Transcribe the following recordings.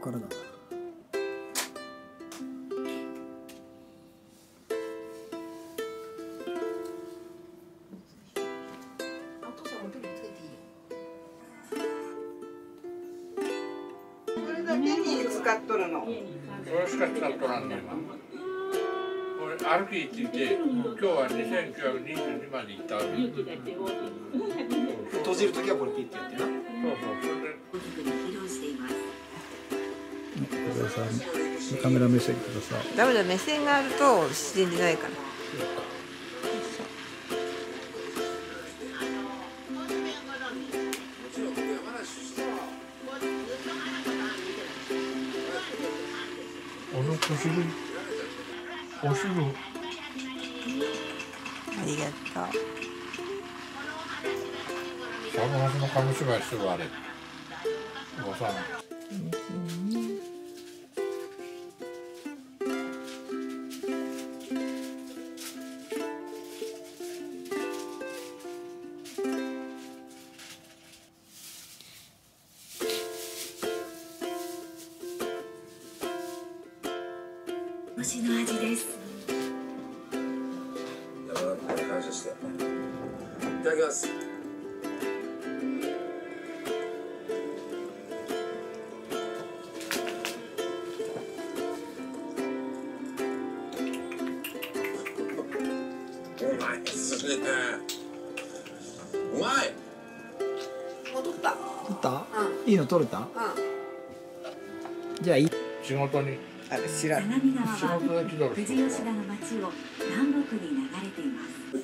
こからだな。これだけに使っとるの。これしか使っとらんねん今。俺歩き行ってて、今日は2922まで行ったわけ。閉じるときはこれピッてやってな。そうそう。それで。カメラ目線ください。ダメだ、目線があると自然じゃないから。ありがとう。サムハスの紙芝居するあれ。ごさん。星の味です。いただきます。うまいですね。うまい。もう取った。取った？うん、いいの取れた？うん、じゃあいい。仕事に。相模川は富士吉田の町を南北に流れています。そ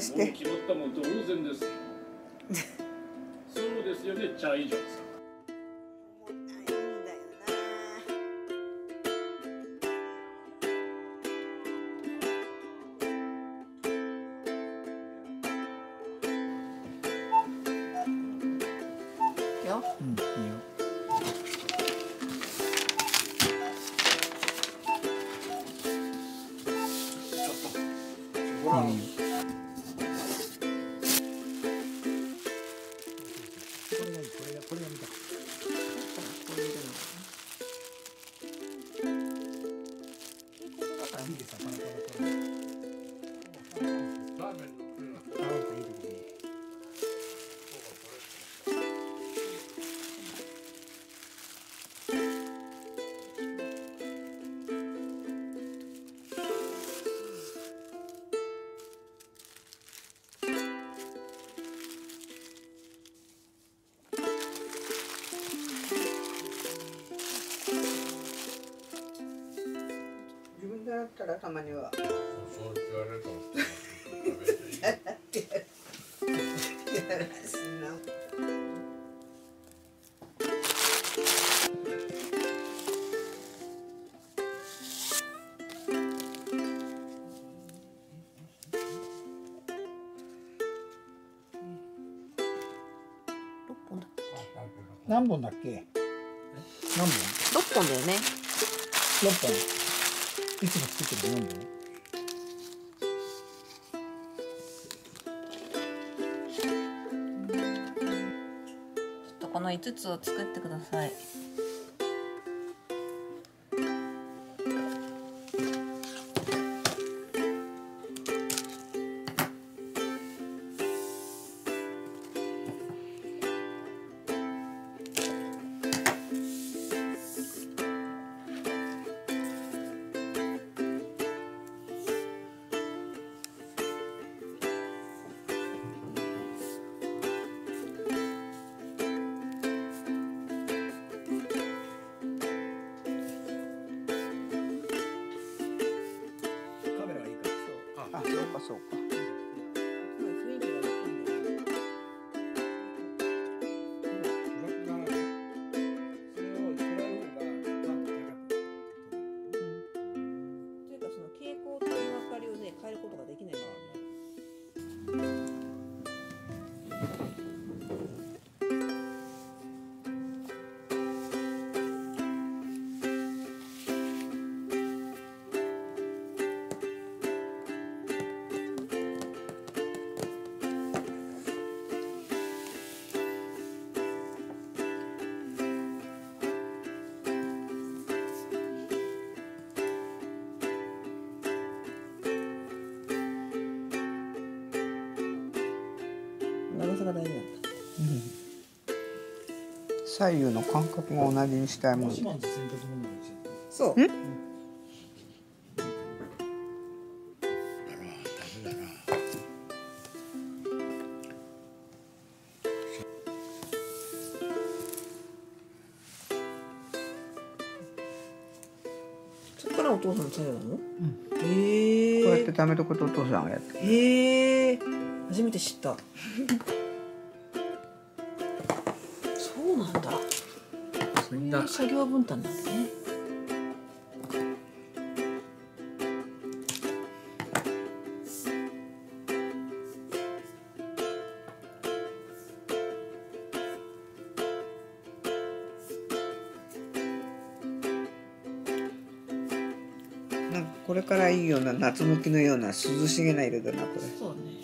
して決まったも同然です。そうですよね、茶以上。ただたまには。そう言われるかもしれない。何本だっけ？何本？6本だよね。6本。いつも作ってるのなんだよ。ちょっとこの5つを作ってください。それが大事なんだ、うん、左右の感覚が同じにしたいもの。そう、うん、そこからお父さんの作業なの、うん、こうやってためとことお父さんがやってる。初めて知ったそうなんだ、そんな作業分担なんだね。なんかこれからいいような夏向きのような涼しげな色だな、これ。そうね。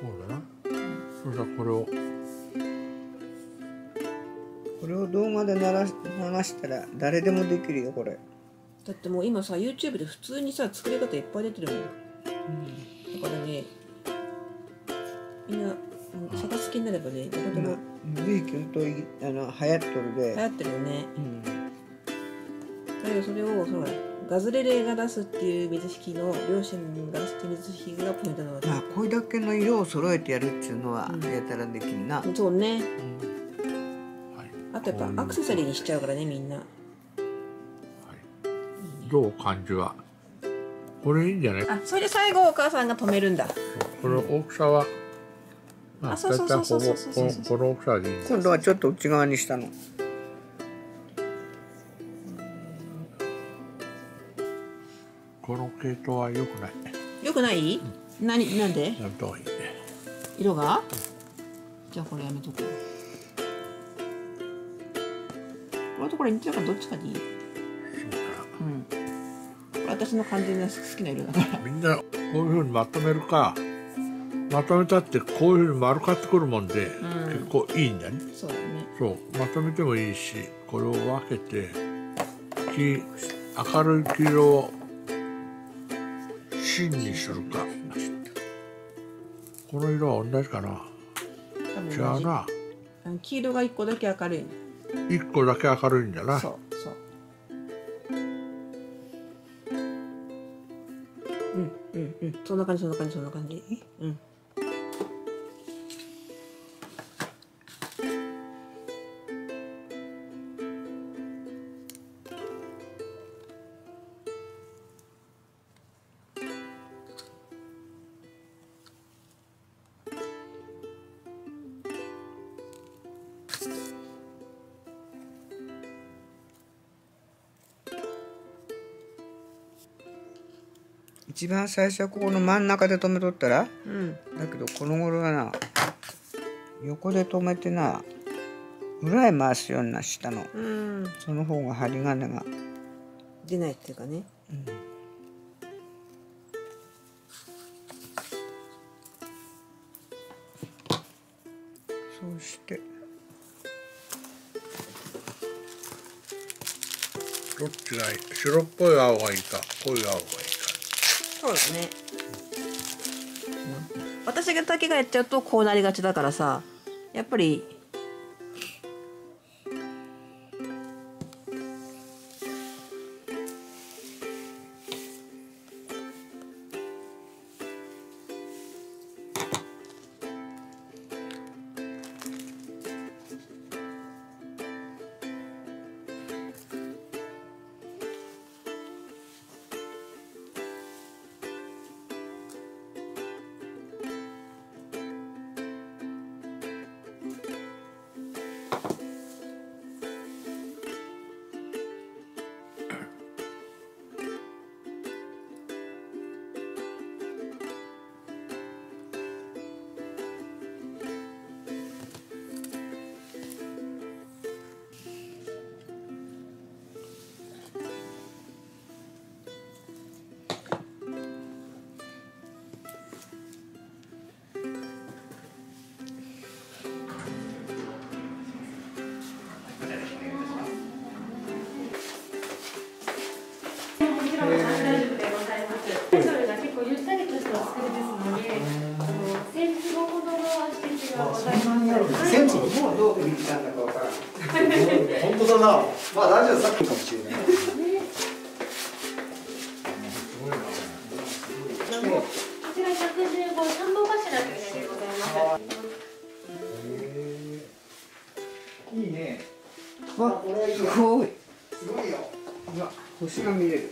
そうだな。それじゃこれを。これを動画で流したら誰でもできるよ、これ。だってもう今さ YouTube で普通にさ作り方いっぱい出てるもん、うん、だからねみんな探す気になればね、どこでも随分と流行っとるで、流行ってるよね、うん、だけどそれをそのガズレレが出すっていう水引の両親が出すっていう水引がポイントなわけ。まあこれだけの色を揃えてやるっていうのはやたらできんな、うん、そうね、うん、はい、あとやっぱアクセサリーにしちゃうからねみんな。どう感じはこれいいんじゃない。あ、それで最後お母さんが止めるんだ。この大きさは、まあ、そうそうそうそうそうそうそうそうそうそうそうそうそうそうそうそうそうそうそうこの系統は良くない。良くない？うん、なんで？色が？じゃあこれやめとこう。これとこれ似てるからどっちかでいい？うん、私の完全な好きな色だからみんなこういうふうにまとめるか、まとめたってこういうふうに丸かってくるもんで、うん、結構いいんだね。そうだね。そうまとめてもいいし、これを分けて明るい黄色を芯にするか。この色は同じかな。違うな。黄色が1個だけ明るい。1個だけ明るいんだな。そうそう。うんうんうん、そんな感じそんな感じそんな感じ、うん、一番最初はここの真ん中で止めとったら、うん、だけどこの頃はな横で止めてな裏へ回すようになしたの、うん、その方が針金が出ないっていうかね、うん、そうしてどっちがいい、白っぽい青がいいか濃い青がいい。そうだね、うん、私だけがやっちゃうとこうなりがちだからさ、やっぱりはございます。全部もうどうできたんだかわからない。本当だな。まあラジオさっきかもしれない。こちら115三本柱というでございます。いいね。わ、すごい。すごいよ。わ、星が見れる。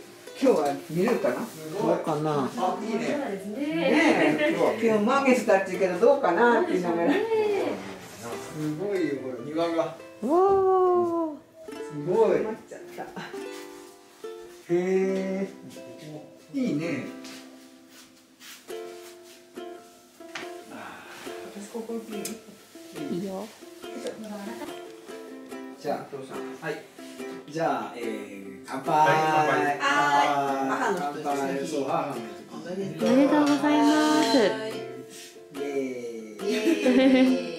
今日は見れるかな。どうかな。あ、いいね。そうですね。今日満月だって言うけどどうかなって言いながら。すごいよこれ庭が。わー。すごい。待っちゃった。へー。いいね。私ここいい。いいよ。じゃあどうした。はい。じゃあ、乾杯。母の日。おめでとうございます。